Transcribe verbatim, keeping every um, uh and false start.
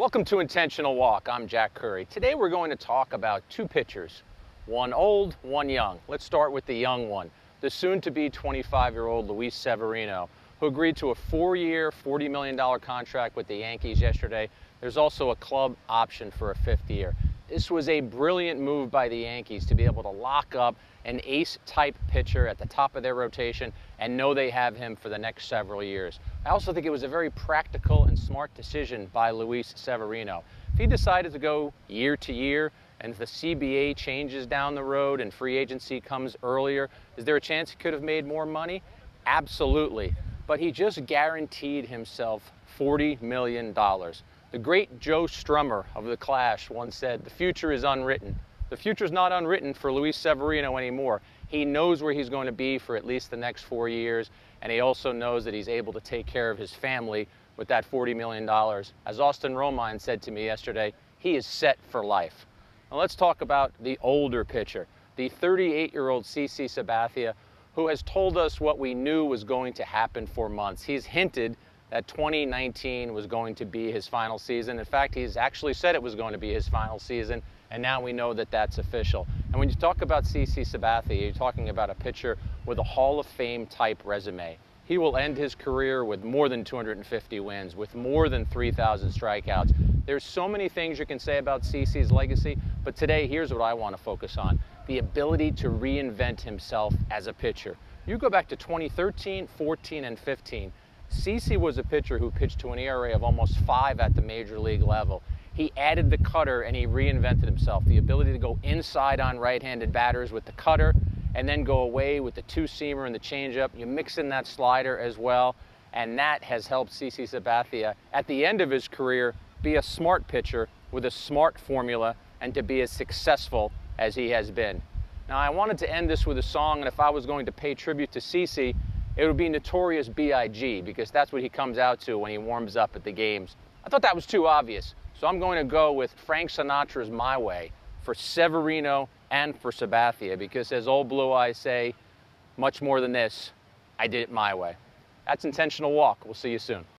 Welcome to Intentional Walk. I'm Jack Curry. Today we're going to talk about two pitchers, one old, one young. Let's start with the young one, the soon-to-be twenty-five-year-old Luis Severino, who agreed to a four-year, forty million dollar contract with the Yankees yesterday. There's also a club option for a fifth year. This was a brilliant move by the Yankees to be able to lock up an ace-type pitcher at the top of their rotation and know they have him for the next several years. I also think it was a very practical and smart decision by Luis Severino. If he decided to go year to year and the C B A changes down the road and free agency comes earlier, is there a chance he could have made more money? Absolutely. But he just guaranteed himself forty million dollars. The great Joe Strummer of The Clash once said, "The future is unwritten." The future's not unwritten for Luis Severino anymore. He knows where he's going to be for at least the next four years, and he also knows that he's able to take care of his family with that forty million dollars. As Austin Romine said to me yesterday, he is set for life. Now let's talk about the older pitcher, the thirty-eight-year-old C C Sabathia, who has told us what we knew was going to happen for months. He's hinted that twenty nineteen was going to be his final season. In fact, he's actually said it was going to be his final season, and now we know that that's official. And when you talk about C C Sabathia, you're talking about a pitcher with a Hall of Fame type resume. He will end his career with more than two hundred fifty wins, with more than three thousand strikeouts. There's so many things you can say about C C's legacy, but today here's what I want to focus on: the ability to reinvent himself as a pitcher. You go back to twenty thirteen, fourteen, and fifteen, C C was a pitcher who pitched to an E R A of almost five at the major league level. He added the cutter and he reinvented himself. The ability to go inside on right-handed batters with the cutter and then go away with the two-seamer and the changeup. You mix in that slider as well, and that has helped C C Sabathia at the end of his career be a smart pitcher with a smart formula and to be as successful as he has been. Now, I wanted to end this with a song, and if I was going to pay tribute to C C, it would be Notorious B I G, because that's what he comes out to when he warms up at the games. I thought that was too obvious, so I'm going to go with Frank Sinatra's "My Way" for Severino and for Sabathia, because as Old Blue Eyes say, much more than this, I did it my way. That's Intentional Walk. We'll see you soon.